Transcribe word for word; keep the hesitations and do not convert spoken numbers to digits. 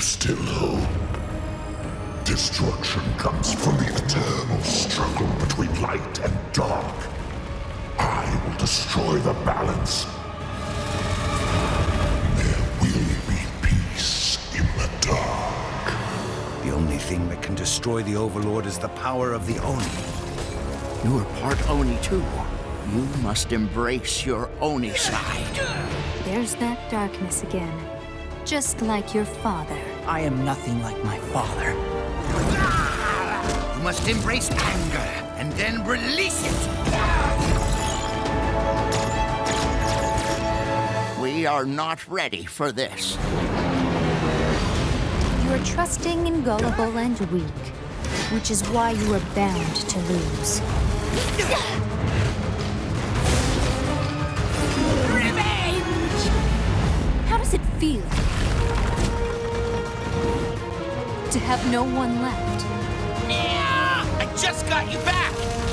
still hope. Destruction comes from the eternal struggle between light and dark. I will destroy the balance. There will be peace in the dark. The only thing that can destroy the Overlord is the power of the Oni. You are part Oni too. You must embrace your Oni side. There's that darkness again. Just like your father. I am nothing like my father. You must embrace anger and then release it. We are not ready for this. You are trusting and gullible and weak, which is why you are bound to lose. It feel to have no one left? Yeah, I just got you back!